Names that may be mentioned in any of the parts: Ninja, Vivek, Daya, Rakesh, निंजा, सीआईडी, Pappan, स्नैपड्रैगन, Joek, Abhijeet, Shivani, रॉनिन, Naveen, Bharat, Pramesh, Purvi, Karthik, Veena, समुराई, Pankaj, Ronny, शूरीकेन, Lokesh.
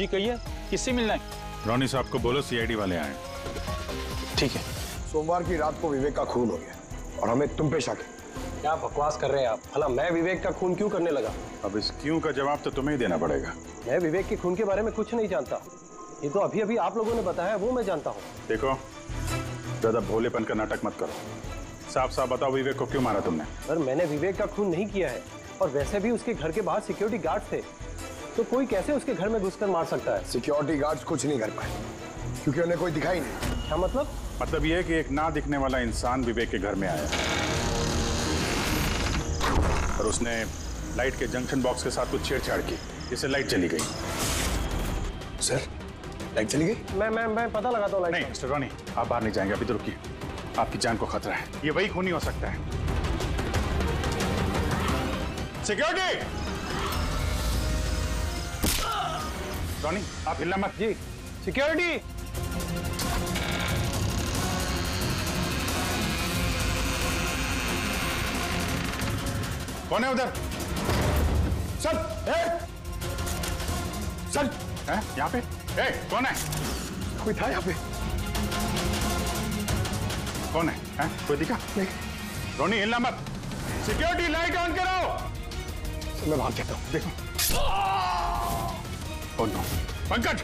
जी कहिए, किससे मिलना है? रॉनी साहब को बोलो सीआईडी वाले आए। ठीक है। सोमवार की रात को विवेक का खून हो गया और हमें तुम पे शक है। क्या बकवास कर रहे हैं आप? भला मैं विवेक का खून क्यों करने लगा? अब इस क्यों का जवाब तो तुम्हें ही देना पड़ेगा। मैं विवेक के खून के बारे में कुछ नहीं जानता, ये तो अभी अभी आप लोगों ने बताया, वो मैं जानता हूँ। देखो, ज्यादा भोलेपन का नाटक मत करो, साफ साफ बताओ विवेक को क्यों मारा तुमने? पर मैंने विवेक का खून नहीं किया है और वैसे भी उसके घर के बाहर सिक्योरिटी गार्ड थे, तो कोई कैसे उसके घर में घुसकर मार सकता है? सिक्योरिटी गार्ड्स कुछ नहीं कर पाए क्योंकि उन्हें कोई दिखाई नहीं। क्या मतलब? मतलब यह है कि एक ना दिखने वाला इंसान विवेक के घर में आया और उसने लाइट के जंक्शन बॉक्स के साथ कुछ छेड़छाड़ की, जिससे लाइट चली गई। सर, लाइट चली गई? मैं पता लगाता हूँ। नहीं मिस्टर रॉनी, आप बाहर नहीं जाएंगे, अभी तो रुकिए, आपकी जान को खतरा है। ये वही खूनी हो सकता है। सिक्योरिटी! रॉनी, आप हिलना मत। जी सिक्योरिटी! कौन है उधर? सर! ए! सर! यहाँ पे? ए, कौन है? कोई था यहाँ पे? कौन है? कोई दिखा? नहीं। रॉनी हिलना मत। सिक्योरिटी लाइट ऑन कराओ। मैं भाग जाता हूँ। देखो। Oh no. पंकज!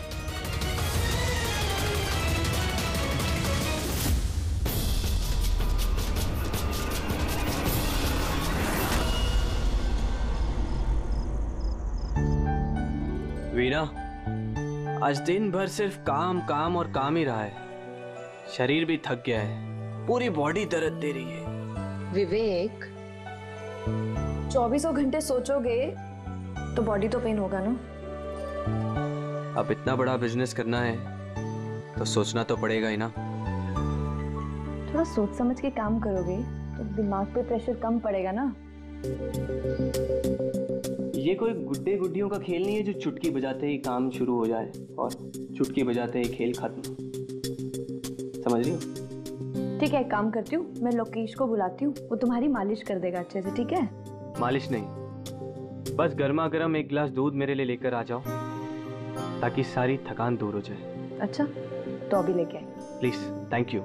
वीना, आज दिन भर सिर्फ काम काम और काम ही रहा है। शरीर भी थक गया है, पूरी बॉडी दर्द दे रही है। विवेक, 24 घंटे सोचोगे तो बॉडी तो पेन होगा ना। अब इतना बड़ा बिजनेस करना है तो सोचना तो पड़ेगा ही ना। थोड़ा सोच समझ के काम करोगे तो दिमाग पे प्रेशर कम पड़ेगा ना। ये कोई गुड्डे गुड्डियों का खेल नहीं है जो चुटकी बजाते ही काम शुरू हो जाए और चुटकी बजाते ही खेल खत्म। समझ रही हो? ठीक है, एक काम करती हूँ, मैं लोकेश को बुलाती हूँ, वो तुम्हारी मालिश कर देगा अच्छे से। ठीक है? मालिश नहीं, बस गर्मा गर्म एक गिलास दूध मेरे लिए लेकर आ जाओ ताकि सारी थकान दूर हो जाए। अच्छा, तो अभी लेके आए प्लीज। Thank you.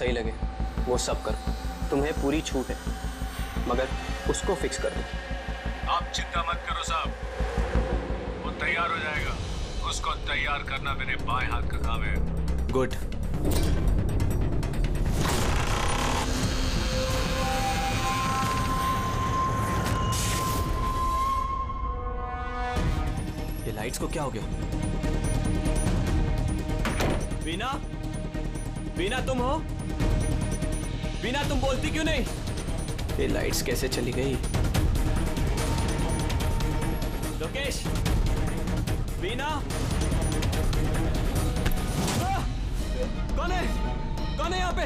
सही लगे वो सब करो, तुम्हें पूरी छूट है, मगर उसको फिक्स कर दो। आप चिंता मत करो साहब, वो तैयार हो जाएगा। उसको तैयार करना मेरे बाएं हाथ का काम है। गुड। ये लाइट्स को क्या हो गया? वीना, वीना तुम हो? वीना तुम बोलती क्यों नहीं? ये लाइट्स कैसे चली गई? लोकेश, वीना, कौन है यहाँ पे?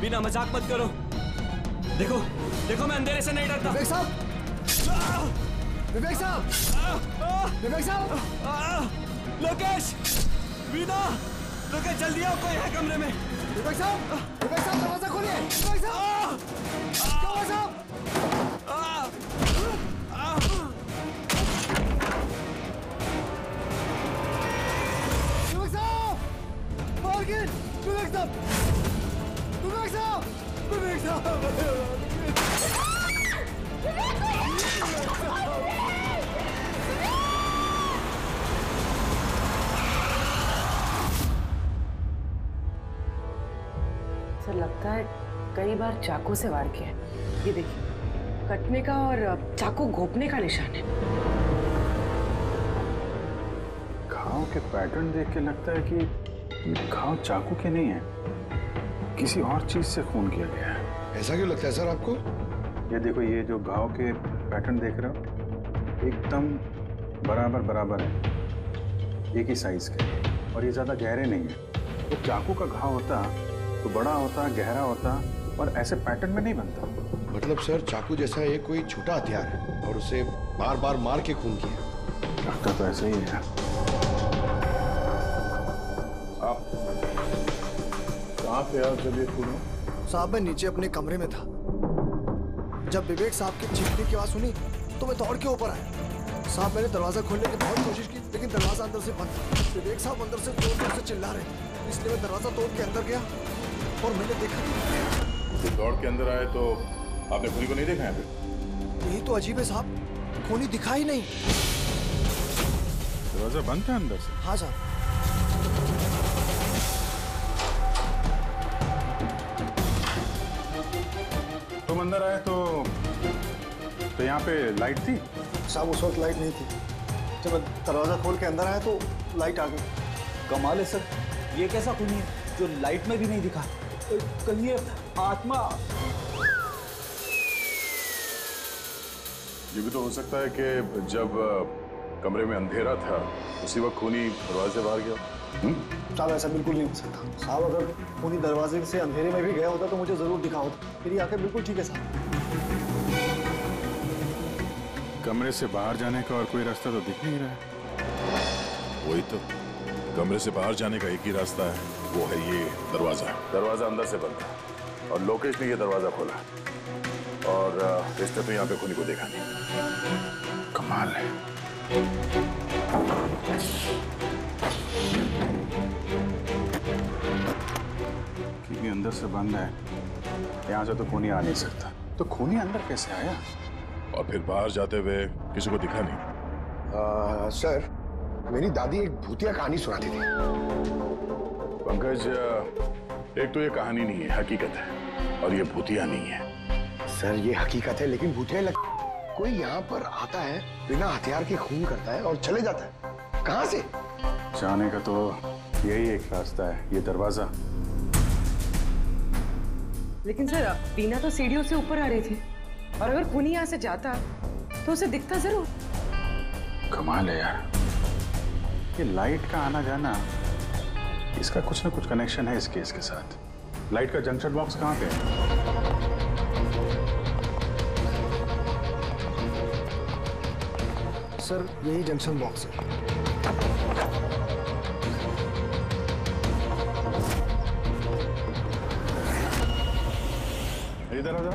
वीना मजाक मत करो, देखो देखो मैं अंधेरे से नहीं डरता। विवेक साहब, विवेक साहब, विवेक साहब। लोकेश, वीना, लोकेश जल्दी आओ, कोई है कमरे में। विवेक साहब, विवेक साहब दरवाजा खोलिए। विवेक साहब, विवेक साहब, विवेक साहब मार्किन, विवेक साहब, विवेक साहब, विवेक साहब। लगता है कई बार चाकू से वार किया है। ये देखिए, कटने का और चाकू घोंपने का निशान है। घाव के पैटर्न देख के लगता है कि घाव चाकू के नहीं है, किसी और चीज से खून किया गया है। ऐसा क्यों लगता है सर आपको? ये देखो, ये जो घाव के पैटर्न देख रहे हो एकदम बराबर बराबर है, एक ही साइज के, और ये ज़्यादा गहरे नहीं है। तो चाकू का घाव होता तो बड़ा होता, गहरा होता, और ऐसे पैटर्न में नहीं बनता। मतलब सर चाकू जैसा ये कोई छोटा हथियार है और उसे बार बार मार के खून किया। लगता तो ऐसा ही है। आप कहाँ थे आप जब ये खून? साहब मैं नीचे अपने कमरे में था, जब विवेक साहब की चीखने की आवाज सुनी तो मैं दौड़ के ऊपर आया। साहब मैंने दरवाजा खोलने की बहुत कोशिश की लेकिन दरवाजा अंदर से बंद था। विवेक साहब अंदर से जोर से चिल्ला रहे, इसलिए मैं दरवाजा तोड़ के अंदर गया और मैंने देखा। दौड़ के अंदर आए तो आपने खूनी को नहीं देखा है? यही तो अजीब है साहब, खूनी दिखा ही नहीं। दरवाजा बंद था अंदर से? हाँ साहब। तुम अंदर आए तो यहाँ पे लाइट थी? साहब उस वक्त लाइट नहीं थी, जब दरवाजा खोल के अंदर आया तो लाइट आ गई। कमाल है सर, ये कैसा खूनी है जो लाइट में भी नहीं दिखा? कल ये आत्मा? ये भी तो हो सकता है कि जब कमरे में अंधेरा था उसी वक्त खूनी दरवाजे बाहर गया। साहब ऐसा बिल्कुल नहीं हो सकता। साहब अगर खूनी दरवाजे से अंधेरे में भी गया होता तो मुझे जरूर दिखा होता। मेरी आंखें बिल्कुल ठीक है साहब। कमरे से बाहर जाने का और कोई रास्ता तो दिख नहीं रहा है। वही तो, कमरे से बाहर जाने का एक ही रास्ता है, वो है ये दरवाजा। दरवाजा अंदर से बंद था और लोकेश ने ये दरवाजा खोला और इसने तो यहाँ पे खूनी को देखा नहीं। कमाल है। क्योंकि अंदर से बंद है, यहाँ से तो खूनी आ नहीं सकता। तो खूनी अंदर कैसे आया और फिर बाहर जाते हुए किसी को दिखा नहीं? सर मेरी दादी एक भूतिया कहानी सुनाती थी। पंकज एक तो ये कहानी नहीं है, हकीकत है, और ये भूतिया नहीं है। सर ये हकीकत है लेकिन भूतिया कोई यहाँ पर आता है, बिना हथियार के खून करता है और चले जाता है। कहाँ से जाने का तो यही एक रास्ता है, ये दरवाजा। लेकिन सर वीना तो सीढ़ियों से ऊपर आ रही थी और अगर खूनी यहाँ से जाता तो उसे दिखता जरूर। कमाल है यार, ये लाइट का आना जाना इसका कुछ ना कुछ कनेक्शन है इस केस के साथ। लाइट का जंक्शन बॉक्स कहाँ पे है? सर यही जंक्शन बॉक्स है। इधर आ जाओ।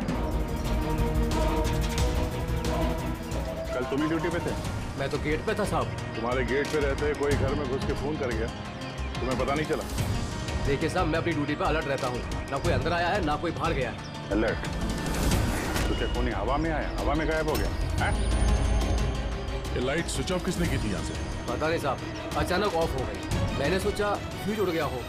कल तुम ही ड्यूटी पे थे? मैं तो गेट पे था साहब। तुम्हारे गेट पे रहते कोई घर में घुस के फोन कर गया, तुम्हें पता नहीं चला? देखिए साहब मैं अपनी ड्यूटी पे अलर्ट रहता हूँ, ना कोई अंदर आया है ना कोई बाहर गया है। अलर्ट? तो क्या खूनी हवा में आया, हवा में गायब हो गया? ये लाइट स्विच ऑफ किसने की थी यहाँ से? पता नहीं साहब, अचानक ऑफ हो गई। मैंने सोचा फ्यूज उड़ गया हो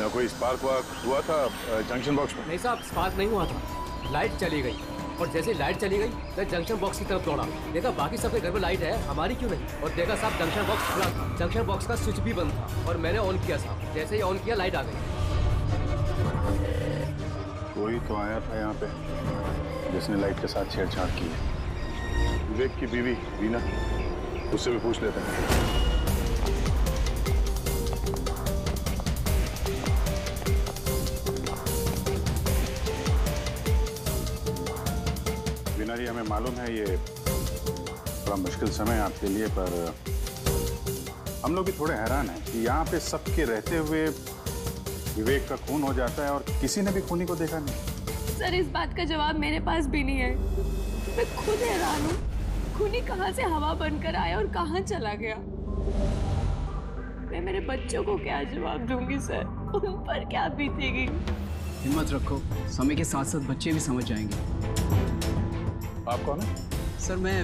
या कोई स्पार्क वार्क हुआ था जंक्शन बॉक्स में। नहीं साहब स्पार्क नहीं हुआ था, लाइट चली गई और जैसे लाइट चली गई मैं जंक्शन बॉक्स की तरफ दौड़ा। देखा बाकी सबके घर में लाइट है, हमारी क्यों नहीं? और देखा साहब जंक्शन बॉक्स खुला था, जंक्शन बॉक्स का स्विच भी बंद था और मैंने ऑन किया साहब, जैसे ही ऑन किया लाइट आ गई। कोई तो आया था यहाँ पे जिसने लाइट के साथ छेड़छाड़ की है। विवेक की बीवी वीना, उससे भी पूछ लेते हैं। हमें मालूम है ये बड़ा मुश्किल समय आपके लिए, पर हम लोग भी थोड़े हैरान हैं कि यहाँ पे सबके रहते हुए विवेक का खून हो जाता है और किसी ने भी खूनी को देखा नहीं। सर इस बात का जवाब मेरे पास भी नहीं है, मैं खुद हैरान हूँ। खूनी कहाँ से हवा बनकर आया और कहाँ चला गया? मैं मेरे बच्चों को क्या जवाब दूंगी सर, उन पर क्या बीतेगी? हिम्मत रखो, समय के साथ साथ बच्चे भी समझ जाएंगे। आप कौन है? सर मैं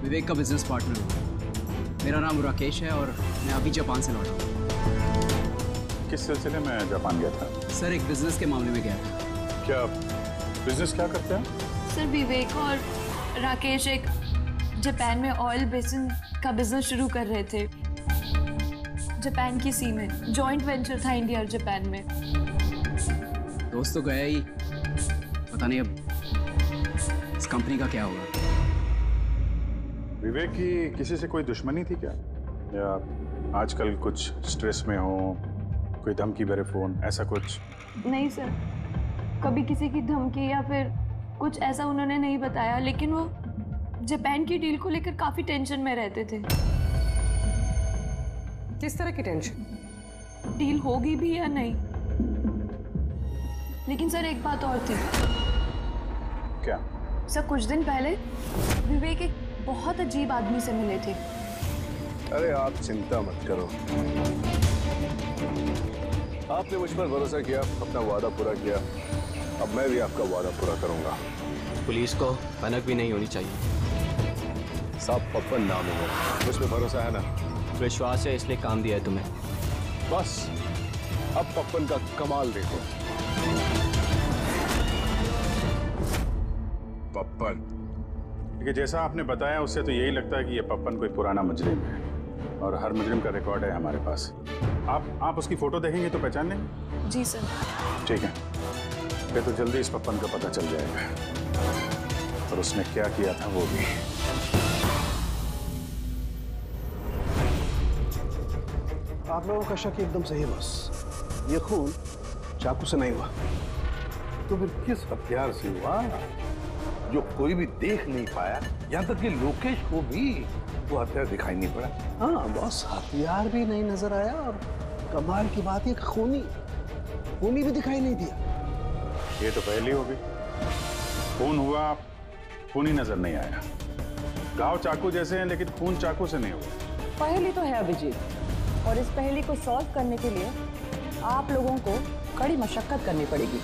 विवेक का बिजनेस पार्टनर हूँ, मेरा नाम राकेश है और मैं अभी जापान से लौटा हूँ। किस सिलसिले में जापान गया था? सर एक बिजनेस के मामले में गया था। क्या बिजनेस क्या करते हैं? सर विवेक और राकेश एक जापान में ऑयल बेसिन का बिजनेस शुरू कर रहे थे, जापान की सी में। जॉइंट वेंचर था इंडिया और जापान में। दोस्त तो गया ही, पता नहीं अब कंपनी का क्या होगा? विवेक की किसी से कोई दुश्मनी थी क्या? या आजकल कुछ स्ट्रेस में हो, कोई धमकी भरे फोन, ऐसा कुछ? नहीं सर, कभी किसी की धमकी या फिर कुछ ऐसा उन्होंने नहीं बताया, लेकिन वो जापान की डील को लेकर काफी टेंशन में रहते थे। किस तरह की टेंशन? डील होगी भी या नहीं। लेकिन सर एक बात और थी। क्या? सर कुछ दिन पहले विवेक एक बहुत अजीब आदमी से मिले थे। अरे आप चिंता मत करो, आपने मुझ पर भरोसा किया, अपना वादा पूरा किया, अब मैं भी आपका वादा पूरा करूंगा। पुलिस को भनक भी नहीं होनी चाहिए। साहब पप्पन नाम हो, मुझ पर भरोसा है ना? विश्वास है, इसलिए काम दिया है तुम्हें। बस अब पप्पन का कमाल देखो। पप्पन, क्योंकि जैसा आपने बताया उससे तो यही लगता है कि ये पप्पन कोई पुराना मुजरिम है, और हर मुजरिम का रिकॉर्ड है हमारे पास। आप उसकी फोटो देखेंगे तो पहचान लेंगे? जी सर। ठीक है, फिर तो जल्दी इस पप्पन का पता चल जाएगा, और उसने क्या किया था वो भी। आप लोगों का शक एकदम सही है बस। ये खून चाकू से नहीं हुआ तो फिर किस हथियार से हुआ, जो कोई भी देख नहीं पाया? यहाँ तक कि लोकेश को भी वो हथियार दिखाई नहीं पड़ा। हाँ बॉस, हथियार भी नहीं नजर आया, और कमाल की बात है कि खूनी भी दिखाई नहीं दिया। ये तो पहली हो गई, खून हुआ, खूनी नजर नहीं आया। घाव चाकू जैसे हैं, लेकिन खून चाकू से नहीं हुआ। पहली तो है अभिजीत, और इस पहली को सॉल्व करने के लिए आप लोगों को कड़ी मशक्कत करनी पड़ेगी।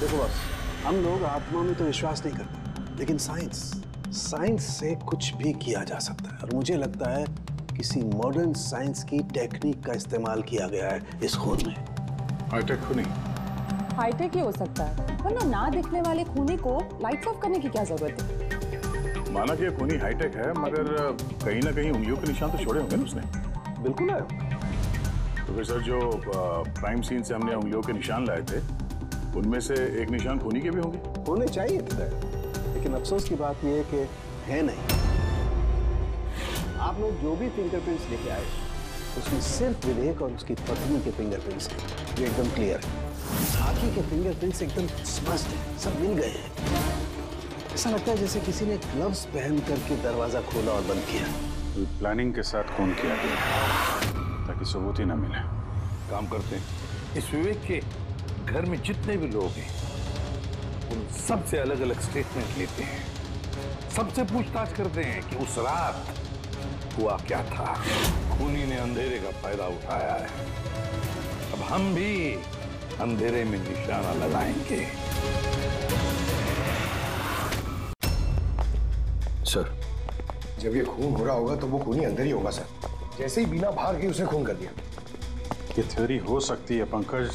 देखो बॉस, हम लोग आत्मा में तो विश्वास नहीं करते, लेकिन साइंस से कुछ भी किया जा सकता है, और मुझे लगता है किसी मॉडर्न साइंस की टेक्निक का इस्तेमाल किया गया है इस खून में। हाईटेक खूनी? हाईटेक ही हो सकता है, वरना ना दिखने वाले खूनी को लाइट्स ऑफ करने की क्या जरूरत है? माना कि खूनी हाईटेक है, मगर कहीं ना कहीं उंगलियों के निशान तो छोड़े होंगे ना उसने। बिल्कुल है। तो फिर सर, जो क्राइम सीन से हमने उंगलियों के निशान लाए थे, उनमें से एक निशान खूनी के भी होंगे। होने चाहिए थे, लेकिन अफसोस की बात यह है कि है नहीं। आप लोग जो भी फिंगरप्रिंट्स लेके आए, उसमें सिर्फ विवेक और उसकी पत्नी के फिंगरप्रिंट्स हैं, जो एकदम क्लियर है। साकी के फिंगरप्रिंट्स एकदम स्पष्ट हैं, सब मिल गए हैं। ऐसा लगता है जैसे किसी ने ग्लव्स पहन करके दरवाजा खोला और बंद किया। प्लानिंग के साथ खून किया गया ताकि सबूत ही ना मिले। काम करते हैं, इस विवेक के घर में जितने भी लोग हैं उन सबसे अलग अलग स्टेटमेंट लेते हैं, सबसे पूछताछ करते हैं कि उस रात हुआ क्या था। खूनी ने अंधेरे का फायदा उठाया है, अब हम भी अंधेरे में निशाना लगाएंगे। सर, जब ये खून हो रहा होगा तो वो खूनी अंदर ही होगा सर। जैसे ही वीणा बाहर गई उसने खून कर दिया। ये थ्योरी हो सकती है पंकज,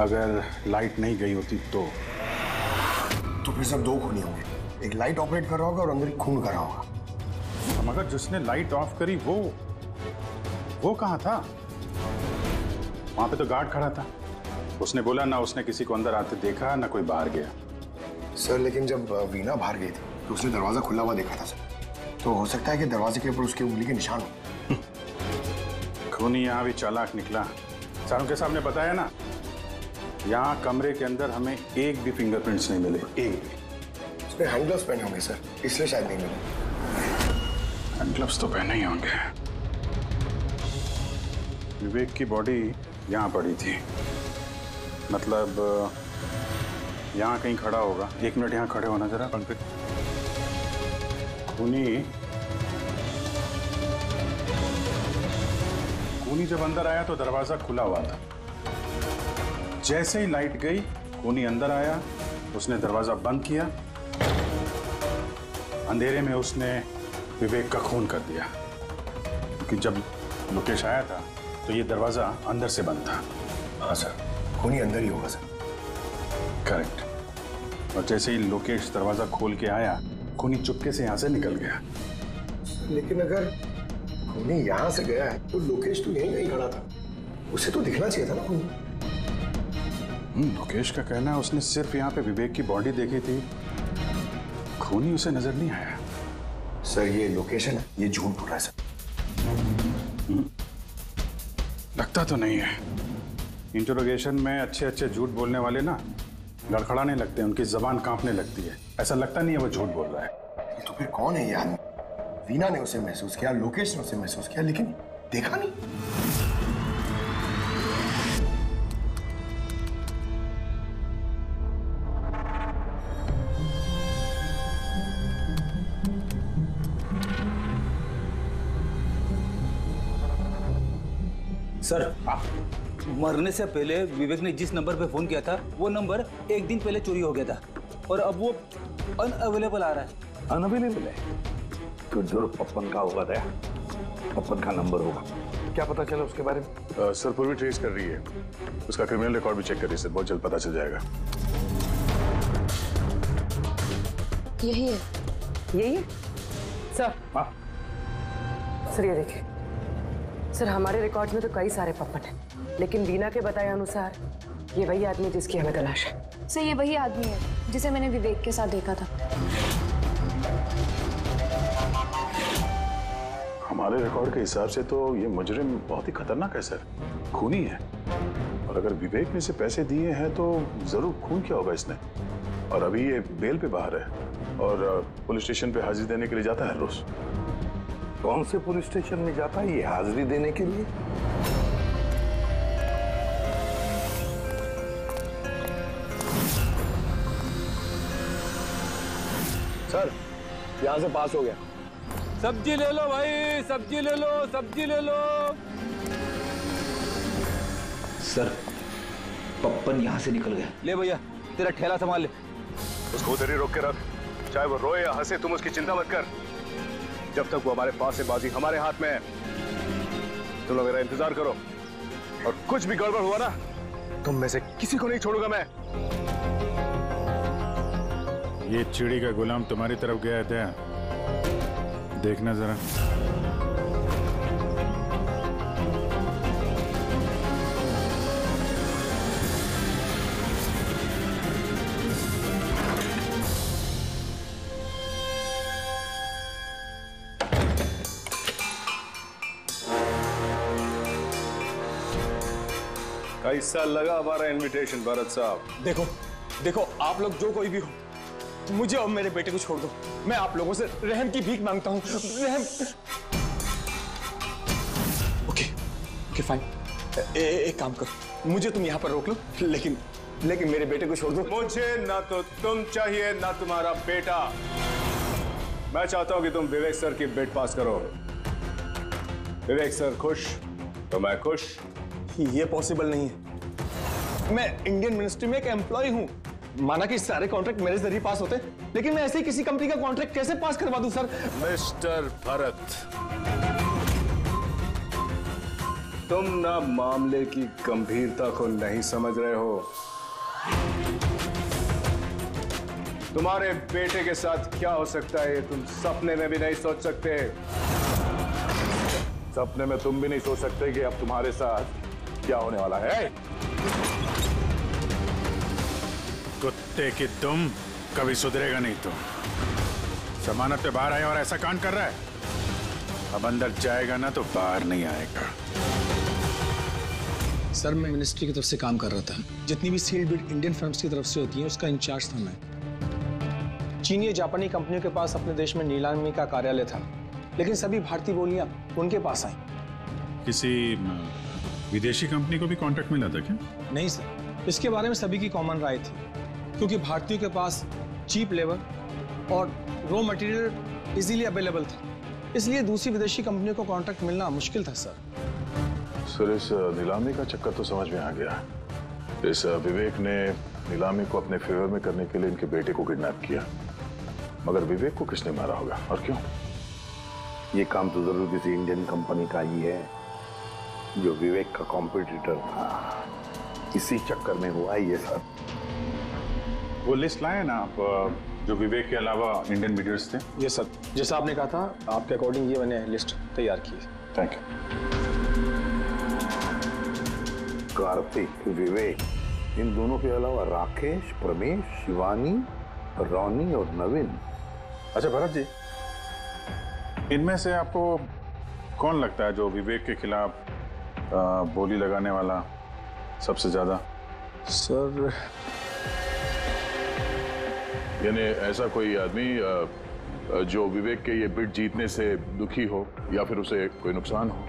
अगर लाइट नहीं गई होती तो फिर सब दो खूनी होंगे, एक लाइट ऑपरेट कर रहा होगा और अंदर खून कर रहा होगा। मगर जिसने लाइट ऑफ करी वो कहाँ था? वहां पे तो गार्ड खड़ा था, उसने बोला ना उसने किसी को अंदर आते देखा, ना कोई बाहर गया। सर लेकिन जब वीणा बाहर गई थी तो उसने दरवाजा खुला हुआ देखा था सर, तो हो सकता है कि दरवाजे के ऊपर उसकी उंगली के निशान हो। खूनी यहाँ भी चालाक निकला। सर के साहब ने बताया ना, यहाँ कमरे के अंदर हमें एक भी फिंगरप्रिंट्स नहीं मिले, एक भी। उसने हैंड ग्लव्स पहने होंगे सर, इसलिए शायद नहीं मिले। हैंड ग्लव्स तो पहने ही होंगे। विवेक की बॉडी यहाँ पड़ी थी, मतलब यहाँ कहीं खड़ा होगा। एक मिनट यहाँ खड़े होना जरा। खूनी जब अंदर आया तो दरवाजा खुला हुआ था, जैसे ही लाइट गई खूनी अंदर आया, उसने दरवाजा बंद किया, अंधेरे में उसने विवेक का खून कर दिया, क्योंकि जब लोकेश आया था तो ये दरवाजा अंदर से बंद था। हाँ सर, खूनी अंदर ही होगा सर। करेक्ट। और जैसे ही लोकेश दरवाजा खोल के आया, खूनी चुपके से यहाँ से निकल गया। लेकिन अगर खूनी यहाँ से गया है तो लोकेश तो यहीं खड़ा था, उसे तो दिखना चाहिए था ना खूनी। लोकेश का कहना है उसने सिर्फ यहाँ पे विवेक की बॉडी देखी थी, खूनी उसे नजर नहीं आया। सर ये लोकेश है ना, ये झूठ बोल रहा है सर। लगता तो नहीं है। इंटरोगेशन में अच्छे अच्छे झूठ बोलने वाले ना लड़खड़ाने लगते हैं, उनकी जबान कांपने लगती है। ऐसा लगता नहीं है वो झूठ बोल रहा है। तो फिर कौन है ये आदमी? वीना ने उसे महसूस किया, लोकेश ने उसे महसूस किया, लेकिन देखा नहीं। सर आप मरने से पहले विवेक ने जिस नंबर पे फोन किया था वो नंबर एक दिन पहले चोरी हो गया था और अब वो अनअवेलेबल आ रहा है। अनअवेलेबल है तो जरूर पप्पन का होगा, दया पप्पन का नंबर होगा। क्या पता चला उसके बारे में? सर पूरी ट्रेस कर रही है, उसका क्रिमिनल रिकॉर्ड भी चेक कर रही है सर, बहुत जल्द पता चल जाएगा। यही है, यही है सर। हाँ सर ये देखिए सर, हमारे रिकॉर्ड्स में तो कई सारे पप्पन हैं, लेकिन वीना के बताए अनुसार ये वही आदमी जिसकी हमें तलाश है। सर ये वही आदमी है जिसे मैंने विवेक के साथ देखा था। हमारे रिकॉर्ड के हिसाब से तो ये मुजरिम बहुत ही खतरनाक है सर, खूनी है। और अगर विवेक ने इसे पैसे दिए हैं तो जरूर खून किया होगा इसने। और अभी ये बेल पे बाहर है और पुलिस स्टेशन पे हाजिरी देने के लिए जाता है रोज। कौन से पुलिस स्टेशन में जाता है ये हाजिरी देने के लिए? सर यहाँ से पास हो गया। सब्जी ले लो भाई, सब्जी ले लो, सब्जी ले लो। सर पप्पन यहाँ से निकल गया। ले भैया तेरा ठेला संभाल ले। उसको उधर ही रोक के रख, चाहे वो रोए या हंसे तुम उसकी चिंता मत कर। जब तक वो हमारे पास है बाजी हमारे हाथ में है। तुम लोग मेरा इंतजार करो और कुछ भी गड़बड़ हुआ ना तुम में से किसी को नहीं छोड़ूंगा मैं। ये चिड़ी का गुलाम तुम्हारी तरफ गया था, देखना जरा। ऐसा लगा हमारा इनविटेशन भरत साहब। देखो देखो आप लोग जो कोई भी हो, मुझे और मेरे बेटे को छोड़ दो। मैं आप लोगों से रहम की भीख मांगता हूँ, रहम। ओके ओके फाइन, एक काम करो, मुझे तुम यहाँ पर रोक लो लेकिन लेकिन मेरे बेटे को छोड़ दो। मुझे ना तो तुम चाहिए ना तुम्हारा बेटा। मैं चाहता हूँ कि तुम विवेक सर की बेट पास करो। विवेक सर खुश तो मैं खुश। ये पॉसिबल नहीं है। मैं इंडियन मिनिस्ट्री में एक एम्प्लॉय हूं, माना कि सारे कॉन्ट्रैक्ट मेरे जरिए पास होते, लेकिन मैं ऐसे ही किसी कंपनी का कॉन्ट्रैक्ट कैसे पास करवा दूं सर? मिस्टर भरत तुम ना मामले की गंभीरता को नहीं समझ रहे हो। तुम्हारे बेटे के साथ क्या हो सकता है तुम सपने में भी नहीं सोच सकते। सपने में तुम भी नहीं सोच सकते कि अब तुम्हारे साथ क्या होने वाला है। कुत्ते की तुम कभी सुधरेगा नहीं। तुम जमानत पे बाहर आए और ऐसा कांड कर रहा है। अब अंदर जाएगा ना तो बाहर नहीं आएगा। सर मैं मिनिस्ट्री की तरफ से काम कर रहा था, जितनी भी सील बिड इंडियन फर्म्स की तरफ से होती है उसका इंचार्ज था मैं। चीनी और जापानी कंपनियों के पास अपने देश में नीलामी का कार्यालय था, लेकिन सभी भारतीय बोलियां उनके पास आई। किसी विदेशी कंपनी को भी कॉन्ट्रैक्ट मिला था क्या? नहीं सर, इसके बारे में सभी की कॉमन राय थी, क्योंकि भारतीयों के पास चीप लेबर और रॉ मटेरियल इजीली अवेलेबल था, इसलिए दूसरी विदेशी कंपनियों को कॉन्ट्रैक्ट मिलना मुश्किल था सर। सर इस नीलामी का चक्कर तो समझ में आ गया। इस विवेक ने नीलामी को अपने फेवर में करने के लिए इनके बेटे को किडनैप किया, मगर विवेक को किसने मारा होगा और क्यों? ये काम तो जरूर किसी इंडियन कंपनी का ही है जो विवेक का कॉम्पिटिटर था, इसी चक्कर में हुआ ये सर। वो लिस्ट लाए ना आप जो विवेक के अलावा इंडियन मीडियर्स थे? ये सर जैसा आपने कहा था आपके अकॉर्डिंग ये मैंने लिस्ट तैयार की। Thank you. कार्तिक, विवेक, इन दोनों के अलावा राकेश, प्रमेश, शिवानी, रॉनी और नवीन। अच्छा भरत जी, इनमें से आपको कौन लगता है जो विवेक के खिलाफ बोली लगाने वाला सबसे ज्यादा? सर, यानी ऐसा कोई आदमी जो विवेक के ये बिड जीतने से दुखी हो या फिर उसे कोई नुकसान हो?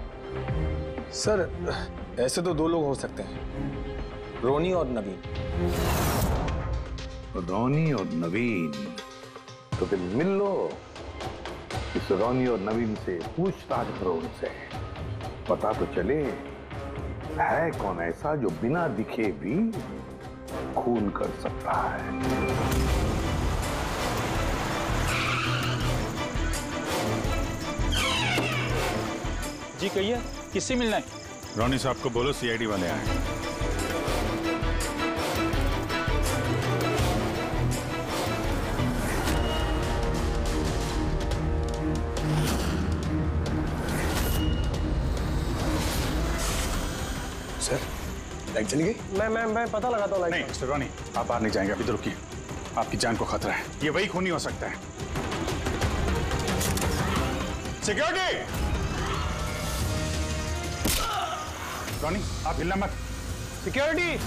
सर, ऐसे तो दो लोग हो सकते हैं, रोनी और नवीन। रोनी और नवीन, तो फिर मिल लो इस रोनी और नवीन से, पूछताछ करो उनसे, पता तो चले है कौन ऐसा जो बिना दिखे भी खून कर सकता है। जी कहिए, किससे मिलना है? रॉनी साहब को बोलो सीआईडी वाले आए। सर, लाइट चली गई? मैं पता लगाता हूँ लाइट। नहीं मिस्टर रॉनी, आप बाहर नहीं जाएंगे, अभी तो रुकिए, आपकी जान को खतरा है। ये वही खूनी हो सकता है। सिक्योरिटी! रॉनी, आप हिलना मत। सिक्योरिटी!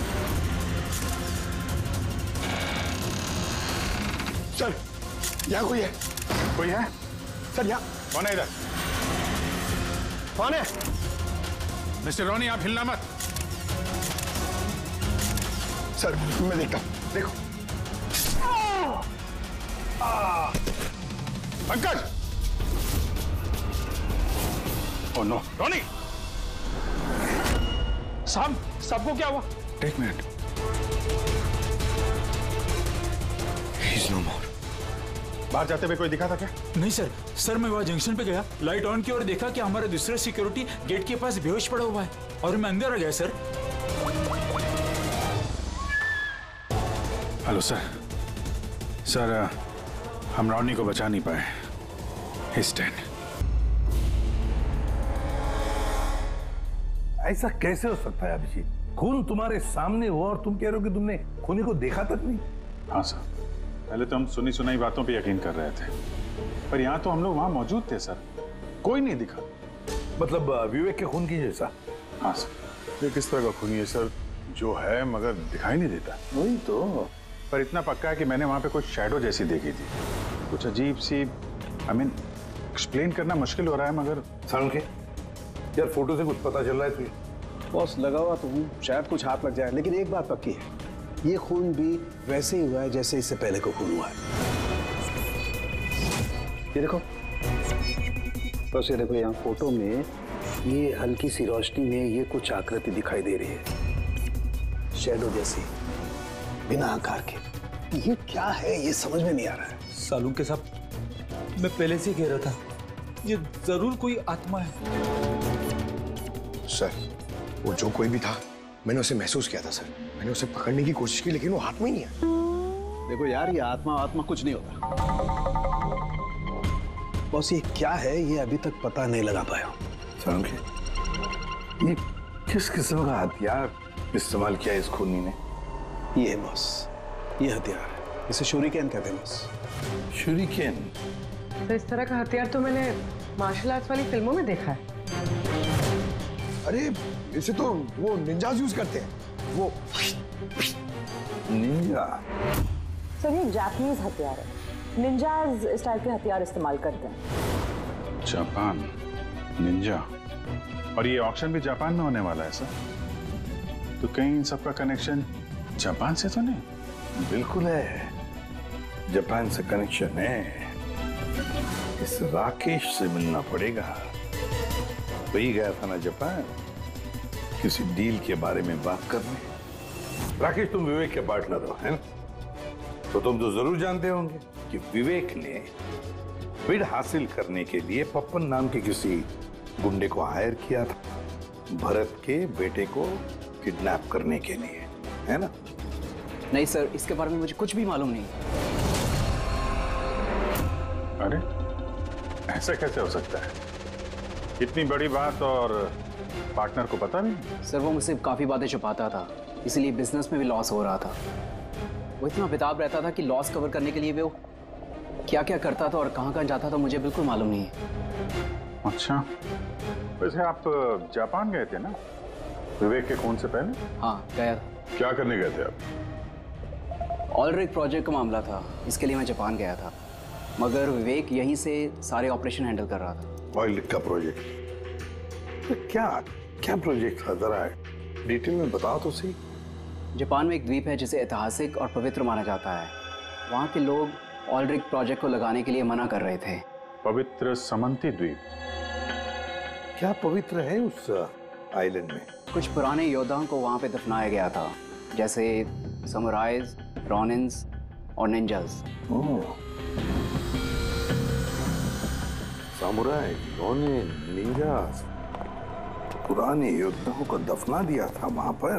सर, यहाँ कोई है। कोई है? सर, यहाँ कौन है? इधर कौन है? मिस्टर रॉनी, आप हिलना मत। सर, मैं देखता हूँ, देखो। पंकज! Oh no, Ronnie! साहब, सबको क्या हुआ? एक minute. He is no more. बाहर जाते हुए कोई दिखा था क्या? नहीं सर, मैं वहाँ जंक्शन पे गया, लाइट ऑन की और देखा कि हमारा दूसरा सिक्योरिटी गेट के पास बेहोश पड़ा हुआ है और मैं अंदर आ गया सर। हेलो सर, हम रॉनी को बचा नहीं पाए। He's dead. ऐसा कैसे हो सकता है अभिजीत? खून तुम्हारे सामने हुआ और तुम कह रहे हो कि तुमने खूनी को देखा तक नहीं? हाँ सर, पहले तो हम सुनी सुनाई बातों पे यकीन कर रहे थे, पर यहाँ तो हम लोग वहाँ मौजूद थे सर, कोई नहीं दिखा। मतलब विवेक के खून की जैसा? हाँ सर। ये किस तरह का खूनी है सर? जो है मगर दिखाई नहीं देता। वही तो, पर इतना पक्का है कि मैंने वहाँ पे कुछ शैडो जैसी देखी थी, कुछ अजीब सी। आई मीन, एक्सप्लेन करना मुश्किल हो रहा है मगर। सर के यार, फोटो से कुछ पता चल रहा है तुझे? बॉस, लगा हुआ तो हूँ, शायद कुछ हाथ लग जाए, लेकिन एक बात पक्की है, ये खून भी वैसे ही हुआ है जैसे इससे पहले को खून हुआ है। ये देखो, बस ये देखो, यहाँ फोटो में ये हल्की सी रोशनी में ये कुछ आकृति दिखाई दे रही है, शैडो जैसी, बिना आकार के। ये क्या है, ये समझ में नहीं आ रहा है। सालू के साथ मैं पहले से कह रहा था, ये जरूर कोई आत्मा है। सर, वो जो कोई भी था, मैंने उसे महसूस किया था सर, मैंने उसे पकड़ने की कोशिश की लेकिन वो हाथ में ही नहीं है। देखो यार, ये आत्मा कुछ नहीं होता। बॉस, ये क्या है, ये अभी तक पता नहीं लगा पाया। सर, ये किस किस्म का हथियार इस्तेमाल किया इस खूनी ने? ये है बॉस, ये हथियार है, इसे शूरीकेन कहते हैं बॉस। शूरीकेन? तो इस तरह का हथियार तो मैंने मार्शल आर्ट्स वाली फिल्मों में देखा है। अरे, इसे तो वो निंजाज यूज करते हैं, वो निंजा। सर, ये जापानीज हथियार है, निंजाज इस टाइप के हथियार इस्तेमाल करते हैं। जापान, निंजा, और ये ऑक्शन भी जापान में होने वाला है सर, तो कहीं इन सबका कनेक्शन जापान से तो नहीं? बिल्कुल है, जापान से कनेक्शन है। इस राकेश से मिलना पड़ेगा, वही गया था ना जापान किसी डील के बारे में बात करने। राकेश, तुम विवेक के पार्टनर हो, है ना? तो तुम तो जरूर जानते होंगे कि विवेक ने बिड हासिल करने के लिए पप्पन नाम के किसी गुंडे को हायर किया था, भरत के बेटे को किडनैप करने के लिए, है ना? नहीं सर, इसके बारे में मुझे कुछ भी मालूम नहीं। अरे, ऐसा कैसे हो सकता है? इतनी बड़ी बात और पार्टनर को पता नहीं? सर, वो मुझसे काफी बातें छुपाता था, इसीलिए बिजनेस में भी लॉस हो रहा था। वो इतना बेताब रहता था कि लॉस कवर करने के लिए वो क्या क्या करता था और कहाँ कहाँ जाता था मुझे बिल्कुल मालूम नहीं है। अच्छा, वैसे आप जापान गए थे ना विवेक के खून से पहले? हाँ गया था। क्या करने गए थे आप? ऑलरेडी प्रोजेक्ट का मामला था, इसके लिए मैं जापान गया था, मगर विवेक यहीं से सारे ऑपरेशन हैंडल कर रहा था। ऑयल का प्रोजेक्ट? तो क्या क्या प्रोजेक्ट था, जरा डिटेल में बताओ तो सही। जापान में एक द्वीप है जिसे ऐतिहासिक और पवित्र माना जाता है। वहाँ के लोग ऑलरिक प्रोजेक्ट को लगाने के लिए मना कर रहे थे। पवित्र समंती द्वीप? क्या पवित्र है उस आइलैंड में? कुछ पुराने योद्धाओं को वहाँ पे दफनाया गया था, जैसे समुराइज, रॉनिन्स और निंजास। समुराई, रॉनिन, निंजास, पुराने योद्धाओं को दफना दिया था वहाँ पर।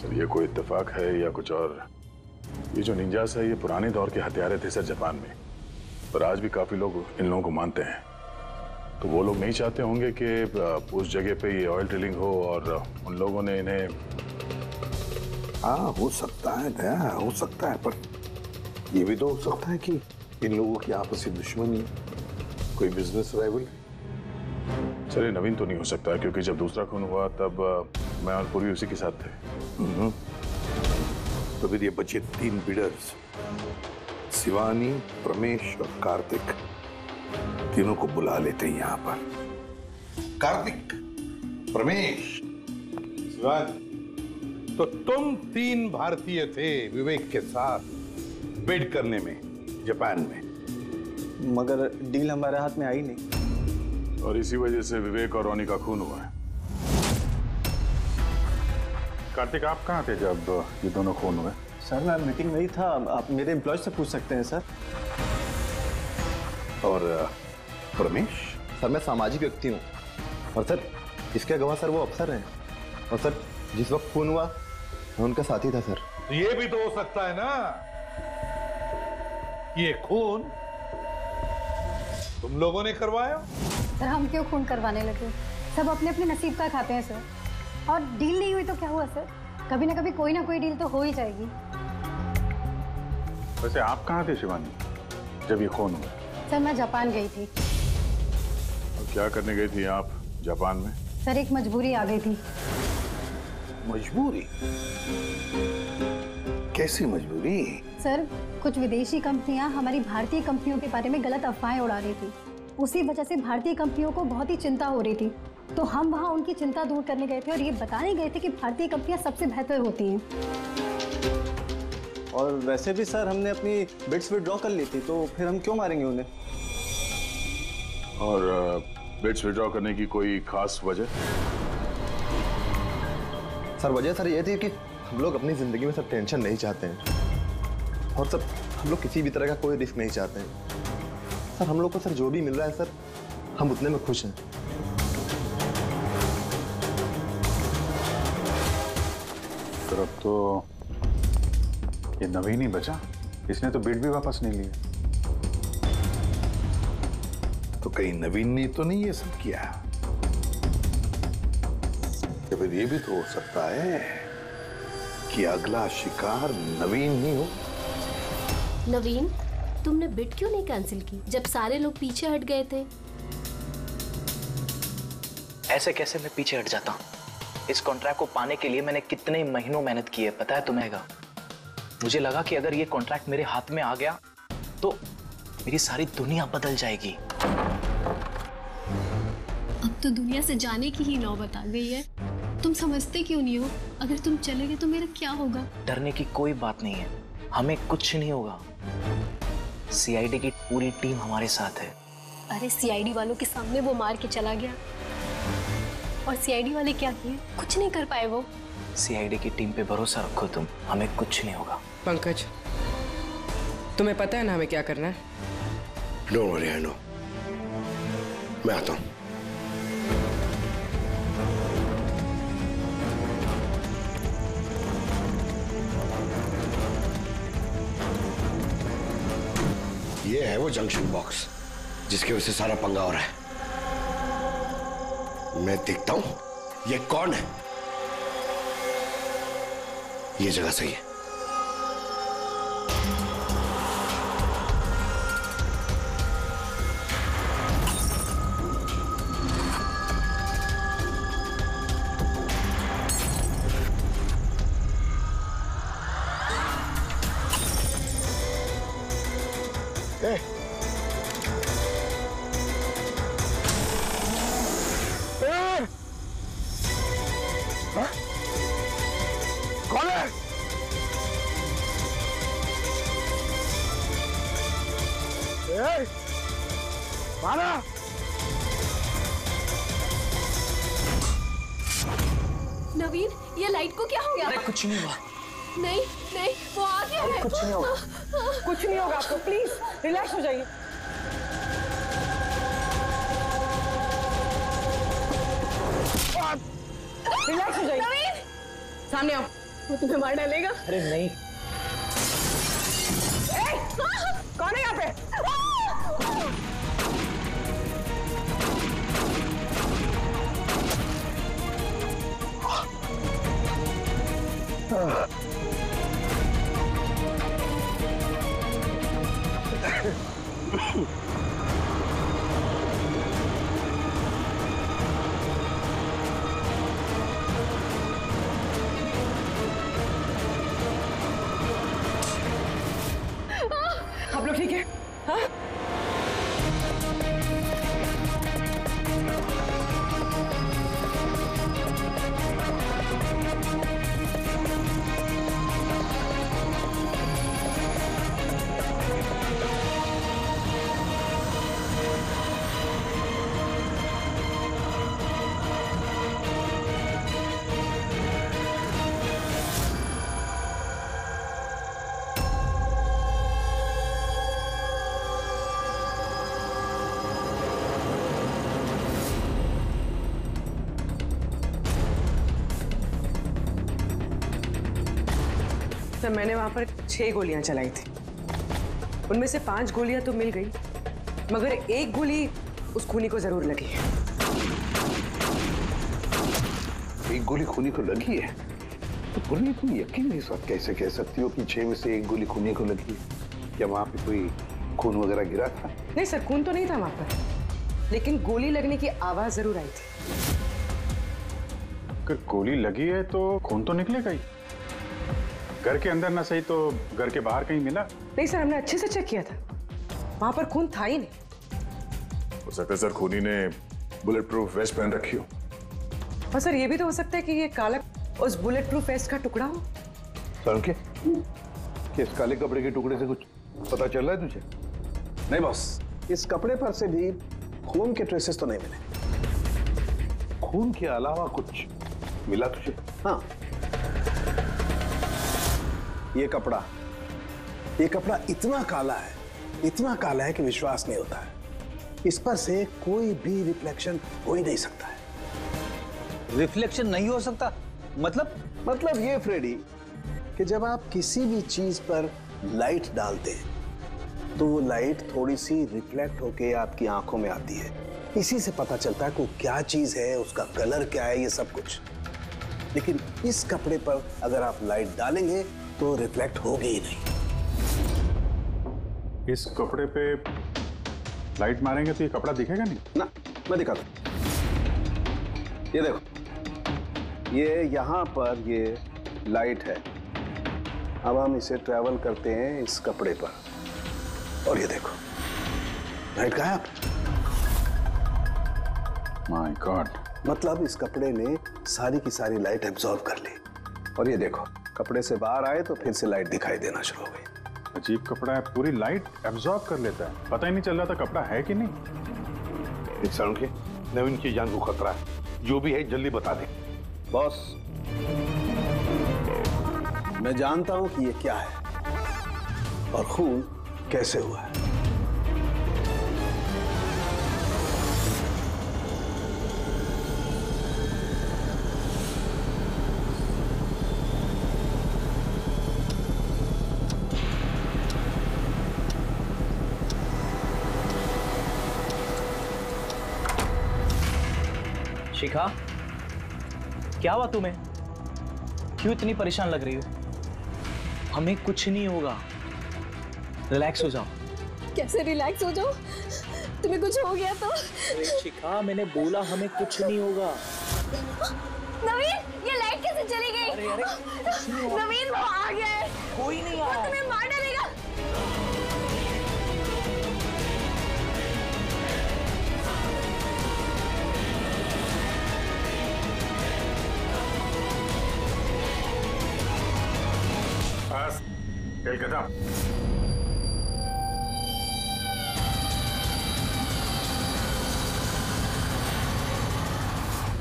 सर ये कोई इत्तेफाक है या कुछ और? ये जो निंजास है ये पुराने दौर के हथियारे थे सर जापान में, पर आज भी काफ़ी लोग इन लोगों को मानते हैं। तो वो लोग नहीं चाहते होंगे कि उस जगह पे ये ऑयल ड्रिलिंग हो और उन लोगों ने इन्हें। हाँ हो सकता है दया, हो सकता है, पर ये भी तो हो सकता है कि इन लोगों की आपसी दुश्मनी, कोई बिजनेस राइवल। चलिए नवीन तो नहीं हो सकता क्योंकि जब दूसरा खून हुआ तब मैं और पूर्वी उसी के साथ थे। तो फिर ये बचे तीन बिडर्स, शिवानी, प्रमेश और कार्तिक, तीनों को बुला लेते हैं यहाँ पर। कार्तिक, प्रमेश, शिवानी, तो तुम तीन भारतीय थे विवेक के साथ बिड करने में जापान में, मगर डील हमारे हाथ में आई नहीं और इसी वजह से विवेक और रॉनी का खून हुआ है। कार्तिक आप कहाँ थे जब ये दोनों खून हुए? सर मैं मीटिंग में ही था, आप मेरे एम्प्लॉय से पूछ सकते हैं सर। और प्रमेश? सर मैं सामाजिक व्यक्ति हूँ और सर इसके गवाह सर वो अफसर हैं, और सर जिस वक्त खून हुआ मैं उनका साथी था सर। ये भी तो हो सकता है ना, ये खून तुम लोगों ने करवाया? सर हम क्यों खून करवाने लगे, सब अपने अपने नसीब का खाते हैं सर। और डील नहीं हुई तो क्या हुआ सर, कभी ना कभी कोई ना कोई डील तो हो ही जाएगी। वैसे आप कहाँ थे शिवानी जब ये खून हुआ? सर मैं जापान गई थी। और क्या करने गई थी आप जापान में? सर एक मजबूरी आ गई थी। मजबूरी? कैसी मजबूरी? सर कुछ विदेशी कंपनियां हमारी भारतीय कंपनियों के बारे में गलत अफवाहें उड़ा रही थी, उसी वजह से भारतीय कंपनियों को बहुत ही चिंता हो रही थी। तो हम वहाँ उनकी चिंता दूर करने गए थे और ये बताने गए थे कि भारतीय कंपनियाँ सबसे बेहतर होती हैं। और वैसे भी सर हमने अपनी बिड्स विड्रॉ कर ली थी, तो फिर हम क्यों मारेंगे उन्हें? और बिड्स विड्रॉ करने की कोई खास वजह? सर वजह सर ये थी कि हम लोग अपनी ज़िंदगी में सब टेंशन नहीं चाहते हैं और सब हम लोग किसी भी तरह का कोई रिस्क नहीं चाहते हैं। सर हम लोग को सर जो भी मिल रहा है सर हम उतने में खुश हैं। सर अब तो ये नवीन ही बचा, इसने तो बिड भी वापस नहीं लिया। तो कहीं नवीन ने तो नहीं ये सब किया? या फिर ये भी तो हो सकता है कि अगला शिकार नवीन ही हो। नवीन तुमने बिड क्यों नहीं कैंसिल की जब सारे लोग पीछे हट गए थे? ऐसे कैसे मैं पीछे हट जाता? इस कॉन्ट्रैक्ट को पाने के लिए मैंने कितने महीनों मेहनत की है पता है तुम्हें का? मुझे लगा कि अगर ये कॉन्ट्रैक्ट मेरे हाथ में आ गया तो मेरी सारी दुनिया बदल जाएगी। अब तो दुनिया से जाने की ही नौबत आ गई है। तुम समझते क्यों नहीं हो? अगर तुम चले गए तो मेरा क्या होगा? डरने की कोई बात नहीं है, हमें कुछ नहीं होगा। सीआईडी की पूरी टीम हमारे साथ है। अरे सीआईडी वालों के सामने वो मार के चला गया और सीआईडी वाले क्या किए? कुछ नहीं कर पाए वो। सीआईडी की टीम पे भरोसा रखो तुम, हमें कुछ नहीं होगा। पंकज तुम्हें पता है ना हमें क्या करना है? डोंट वरी आई नो, मैं आता हूँ। ये है वो जंक्शन बॉक्स जिसके वजह से सारा पंगा हो रहा है। मैं देखता हूं ये कौन है। ये जगह सही है। नवीन, ये लाइट को क्या हो गया? कुछ नहीं हुआ। नहीं नहीं, वो आ गया है। कुछ नहीं होगा, कुछ नहीं होगा। आपको प्लीज रिलैक्स हो जाइए। रिलैक्स हो जाइए। नवीन, सामने आओ। वो तुम्हें मार डालेगा। अरे नहीं। कौन है यहाँ पे? आप लोग ठीक है? हाँ? सर, मैंने वहाँ पर 6 गोलियाँ चलाई थी। उनमें से 5 गोलियाँ तो मिल गई, मगर एक गोली उस खूनी को जरूर लगी है। एक गोली खूनी को लगी है? तो बोलने तुम यकीन नहीं साथ कैसे कह सकती हो कि 6 में से एक गोली खूनी को लगी है? क्या वहाँ पे कोई खून वगैरह गिरा था? नहीं सर, खून तो नहीं था वहाँ पर, लेकिन गोली लगने की आवाज़ जरूर आई थी। अगर गोली लगी है तो खून तो निकलेगा ही। घर के अंदर ना सही तो घर के बाहर कहीं मिला? नहीं सर, हमने अच्छे से चेक किया था, वहां पर खून था ही नहीं। हो सकता है सर खूनी ने बुलेट प्रूफ वेस्ट पहन रखी हो। और सर ये भी तो हो सकता है कि ये काला उस बुलेट प्रूफ वेस्ट का टुकड़ा हो। सर क्या इस काले कपड़े के टुकड़े से कुछ पता चल रहा है तुझे? नहीं बॉस, इस कपड़े पर से भी खून के ट्रेसेस तो नहीं मिले। खून के अलावा कुछ मिला तुझे? हाँ, ये कपड़ा इतना काला है कि विश्वास नहीं होता है। इस पर से कोई भी रिफ्लेक्शन हो ही नहीं सकता है। रिफ्लेक्शन नहीं हो सकता मतलब ये फ्रेडी कि जब आप किसी भी चीज पर लाइट डालते हैं तो वो लाइट थोड़ी सी रिफ्लेक्ट होके आपकी आंखों में आती है। इसी से पता चलता है कि क्या चीज है, उसका कलर क्या है, ये सब कुछ। लेकिन इस कपड़े पर अगर आप लाइट डालेंगे तो रिफ्लेक्ट होगी ही नहीं। इस कपड़े पे लाइट मारेंगे तो ये कपड़ा दिखेगा नहीं ना। मैं दिखाता हूं, ये देखो, ये यहाँ पर ये लाइट है। अब हम इसे ट्रैवल करते हैं इस कपड़े पर, और ये देखो लाइट कहाँ है आप। माय गॉड, मतलब इस कपड़े ने सारी की सारी लाइट एब्जॉर्व कर ली। और ये देखो कपड़े से बाहर आए तो फिर से लाइट दिखाई देना शुरू हो गई। अजीब कपड़ा है, पूरी लाइट एब्जॉर्ब कर लेता है। पता ही नहीं चल रहा था कपड़ा है कि नहीं। सड़क के नवीन की जान को खतरा है, जो भी है जल्दी बता दे। बॉस मैं जानता हूं कि ये क्या है और खून कैसे हुआ है। शिखा, क्या हुआ तुम्हें? क्यों इतनी परेशान लग रही हो? हमें कुछ नहीं होगा, रिलैक्स हो जाओ। कैसे रिलैक्स हो जाओ? तुम्हें कुछ हो गया तो? अरे शिखा, मैंने बोला हमें कुछ नहीं होगा। नवीन, ये लाइट कैसे चली गई? अरे नवीन वो आ गया है। कोई नहीं आया। वो तुम्हें मार डालेगा।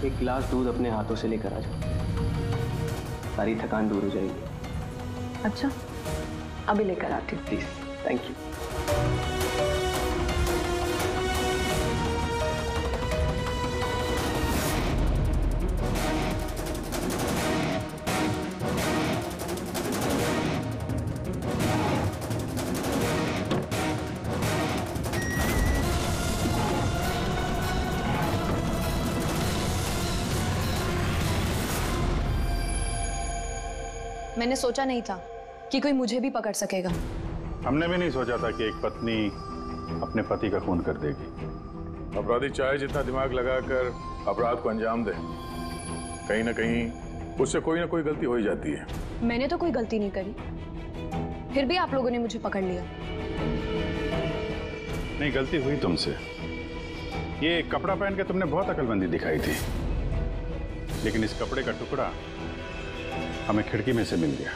एक गिलास दूध अपने हाथों से लेकर आ जाओ, सारी थकान दूर हो जाएगी। अच्छा, अभी लेकर आती हूँ। Please, thank you. मैंने सोचा नहीं था कि कोई मुझे भी पकड़ सकेगा। हमने भी नहीं सोचा था कि एक पत्नी अपने पति का खून कर देगी। अपराधी चाहे जितना दिमाग लगाकर अपराध को अंजाम दे, कहीं ना कहीं उससे कोई ना कोई गलती हो ही जाती है। मैंने तो कोई गलती नहीं करी, फिर भी आप लोगों ने मुझे पकड़ लिया। नहीं, गलती हुई तुमसे। ये कपड़ा पहन के तुमने बहुत अकलमंदी दिखाई थी, लेकिन इस कपड़े का टुकड़ा हमें खिड़की में से मिल गया,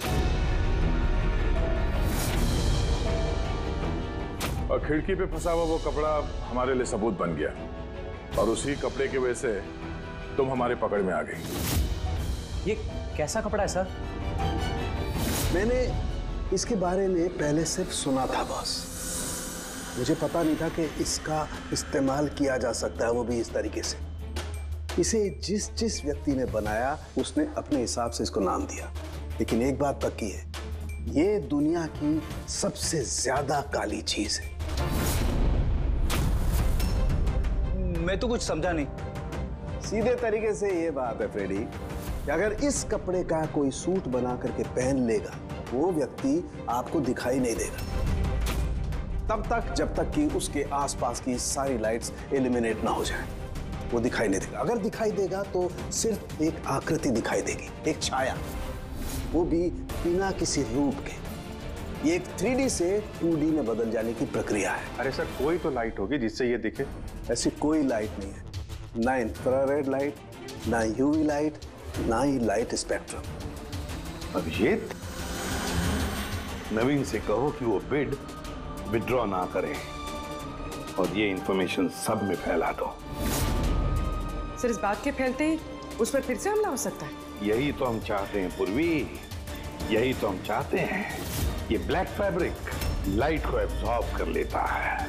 और खिड़की पे फंसा हुआ वो कपड़ा हमारे लिए सबूत बन गया, और उसी कपड़े की वजह से तुम हमारे पकड़ में आ गई। ये कैसा कपड़ा है सर? मैंने इसके बारे में पहले सिर्फ सुना था बॉस, मुझे पता नहीं था कि इसका इस्तेमाल किया जा सकता है, वो भी इस तरीके से। इसे जिस जिस व्यक्ति ने बनाया उसने अपने हिसाब से इसको नाम दिया, लेकिन एक बात पक्की है, ये दुनिया की सबसे ज्यादा काली चीज है। मैं तो कुछ समझा नहीं। सीधे तरीके से ये बात है फ्रेडी, कि अगर इस कपड़े का कोई सूट बना करके पहन लेगा वो व्यक्ति आपको दिखाई नहीं देगा तब तक जब तक कि उसके आसपास की सारी लाइट्स एलिमिनेट ना हो जाए। वो दिखाई नहीं देगा, अगर दिखाई देगा तो सिर्फ एक आकृति दिखाई देगी, एक छाया, वो भी बिना किसी रूप के। ये एक 3D से 2D में बदल जाने की प्रक्रिया है। अरे सर, कोई तो लाइट होगी जिससे ये दिखे। ऐसी कोई लाइट नहीं है, ना इंफ्रारेड लाइट, ना यूवी लाइट, ना ही लाइट स्पेक्ट्रम। अभिजीत, नवीन से कहो कि वो बिड विड्रॉ ना करें और ये इंफॉर्मेशन सब में फैला दो। सर, इस बात के फैलते ही उस पर फिर से हमला हो सकता है। यही तो हम चाहते हैं पूर्वी, यही तो हम चाहते हैं। ये ब्लैक फैब्रिक लाइट को एब्जॉर्ब कर लेता है,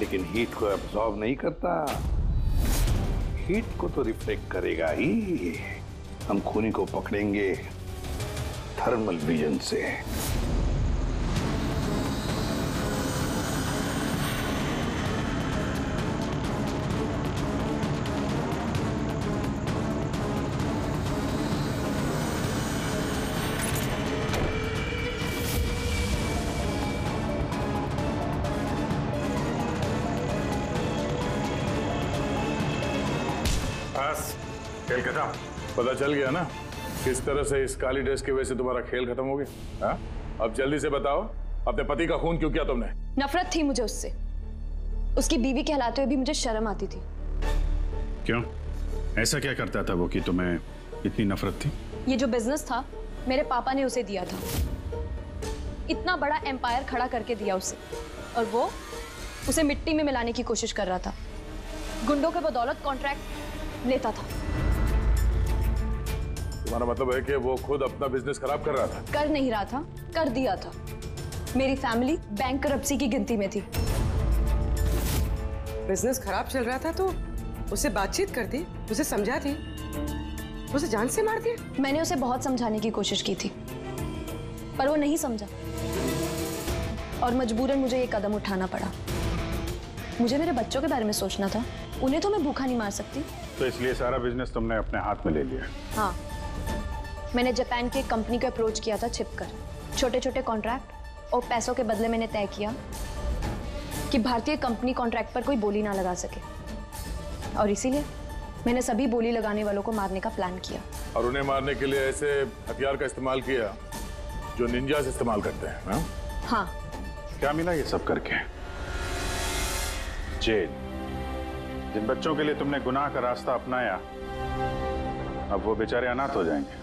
लेकिन हीट को एब्जॉर्ब नहीं करता। हीट को तो रिफ्लेक्ट करेगा ही। हम खूनी को पकड़ेंगे थर्मल विजन से। पता चल गया ना किस तरह से इस काली ड्रेस की वजह से तुम्हारा खेल खत्म हो गया। अब जल्दी से बताओ, अपने पति का खून क्यों किया तुमने? नफरत थी मुझे उससे, उसकी बीवी कहलाते हुए भी मुझे शर्म आती थी। क्यों? ऐसा क्या करता था वो कि तुम्हें इतनी नफरत थी? ये जो बिजनेस था मेरे पापा ने उसे दिया था, इतना बड़ा एम्पायर खड़ा करके दिया उसे, और वो उसे मिट्टी में मिलाने की कोशिश कर रहा था। गुंडों के बदौलत कॉन्ट्रैक्ट लेता था। तुम्हारा मतलब है कि वो खुद अपना बिजनेस खराब कर रहा था? कर नहीं रहा था, कर दिया था। मेरी फैमिली बैंकरप्सी की गिनती में थी। बिजनेस खराब चल रहा था तो उसे बातचीत कर दी, उसे समझा दी, उसे जान से मार दिया। मैंने उसे बहुत समझाने की कोशिश की थी, पर वो नहीं समझा, और मजबूरन मुझे ये कदम उठाना पड़ा। मुझे मेरे बच्चों के बारे में सोचना था, उन्हें तो मैं भूखा नहीं मार सकती। तो इसलिए सारा बिजनेस तुमने अपने हाथ में ले लिया? हाँ, मैंने जापान की एक कंपनी को अप्रोच किया था छिपकर, छोटे छोटे कॉन्ट्रैक्ट और पैसों के बदले मैंने तय किया कि भारतीय कंपनी कॉन्ट्रैक्ट पर कोई बोली ना लगा सके, और इसीलिए मैंने सभी बोली लगाने वालों को मारने का प्लान किया। और उन्हें मारने के लिए ऐसे हथियार का इस्तेमाल किया जो निंजा से इस्तेमाल करते हैं ना? हाँ। क्या मिला ये सब करके? जेल। जिन बच्चों के लिए तुमने गुनाह का रास्ता अपनाया, अब वो बेचारे अनाथ हो जाएंगे।